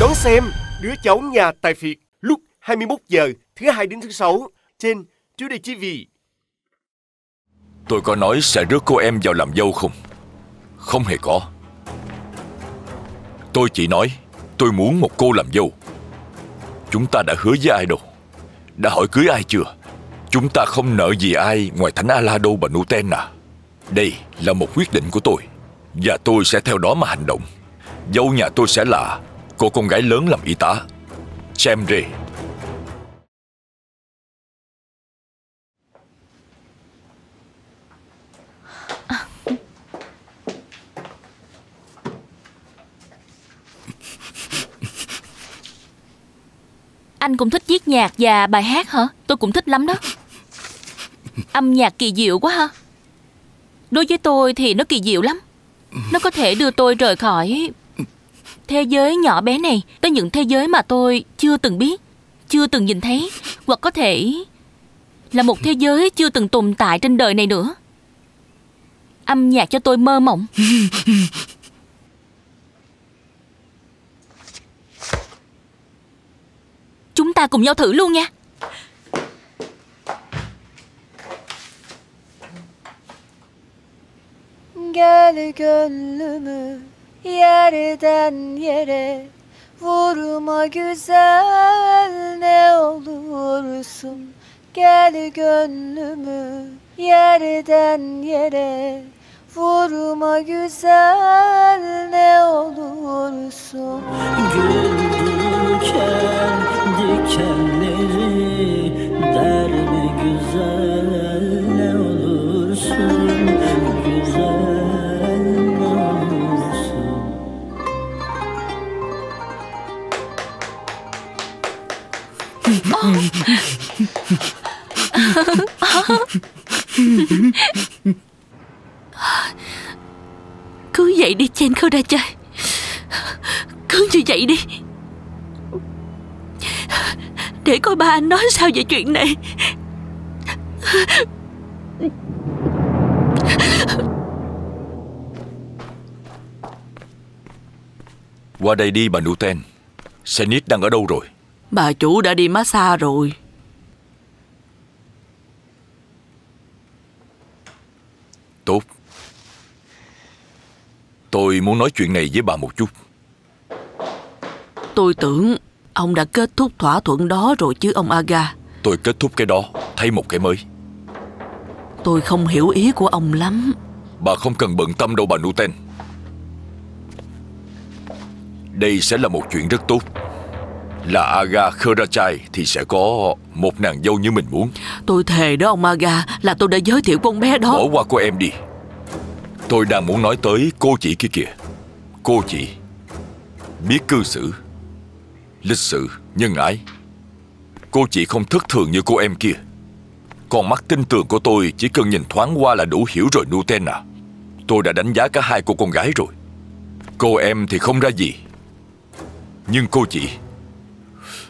Đón xem Đứa Cháu Nhà Tài Phiệt lúc 21 giờ thứ hai đến thứ sáu trên TodayTV. Tôi có nói sẽ rước cô em vào làm dâu không? Không hề có. Tôi chỉ nói tôi muốn một cô làm dâu. Chúng ta đã hứa với ai đâu? Đã hỏi cưới ai chưa? Chúng ta không nợ gì ai ngoài thánh Alado và Nurten à. Đây là một quyết định của tôi, và tôi sẽ theo đó mà hành động. Dâu nhà tôi sẽ là cô con gái lớn làm y tá, Cemre. Anh cũng thích viết nhạc và bài hát hả? Tôi cũng thích lắm đó. Âm nhạc kỳ diệu quá ha. Đối với tôi thì nó kỳ diệu lắm. Nó có thể đưa tôi rời khỏi thế giới nhỏ bé này tới những thế giới mà tôi chưa từng biết, chưa từng nhìn thấy, hoặc có thể là một thế giới chưa từng tồn tại trên đời này nữa. Âm nhạc cho tôi mơ mộng. Chúng ta cùng nhau thử luôn nha. Gel gönlümü yerden yere vurma güzel ne olursun. Gel gönlümü yerden yere vurma güzel ne olursun. Gülürken dikenleri derme güzel ne olursun. Cứ vậy đi Chen Khơ-ra-chai. Cứ như vậy đi. Để coi ba anh nói sao về chuyện này. Qua đây đi bà Nurten. Seniz đang ở đâu rồi? Bà chủ đã đi massage rồi. Tốt. Tôi muốn nói chuyện này với bà một chút. Tôi tưởng ông đã kết thúc thỏa thuận đó rồi chứ ông Ağa. Tôi kết thúc cái đó, thay một cái mới. Tôi không hiểu ý của ông lắm. Bà không cần bận tâm đâu bà Nurten. Đây sẽ là một chuyện rất tốt. Là Ağa Khơ-ra-chai thì sẽ có một nàng dâu như mình muốn. Tôi thề đó ông Ağa, là tôi đã giới thiệu con bé đó. Bỏ qua cô em đi. Tôi đang muốn nói tới cô chị kia kìa. Cô chị biết cư xử, lịch sự, nhân ái. Cô chị không thất thường như cô em kia. Con mắt tinh tường của tôi chỉ cần nhìn thoáng qua là đủ hiểu rồi Nurten à. Tôi đã đánh giá cả hai cô con gái rồi. Cô em thì không ra gì, nhưng cô chị,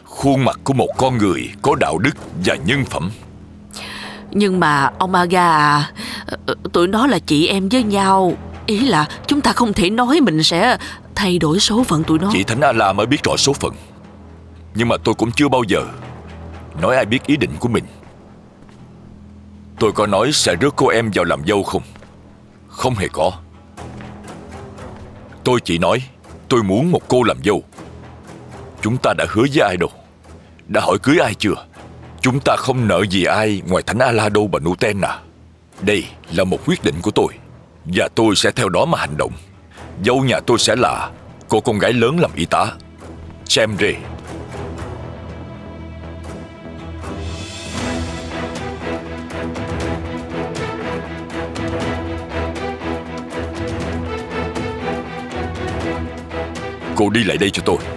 khuôn mặt của một con người có đạo đức và nhân phẩm. Nhưng mà ông Ağa, tụi nó là chị em với nhau. Ý là chúng ta không thể nói mình sẽ thay đổi số phận tụi nó. Chị Thánh Ala mới biết rõ số phận. Nhưng mà tôi cũng chưa bao giờ nói ai biết ý định của mình. Tôi có nói sẽ rước cô em vào làm dâu không? Không hề có. Tôi chỉ nói tôi muốn một cô làm dâu. Chúng ta đã hứa với ai đâu? Đã hỏi cưới ai chưa? Chúng ta không nợ gì ai ngoài thánh Alado và Nurten à. Đây là một quyết định của tôi, và tôi sẽ theo đó mà hành động. Dâu nhà tôi sẽ là cô con gái lớn làm y tá, Cemre. Cô đi lại đây cho tôi.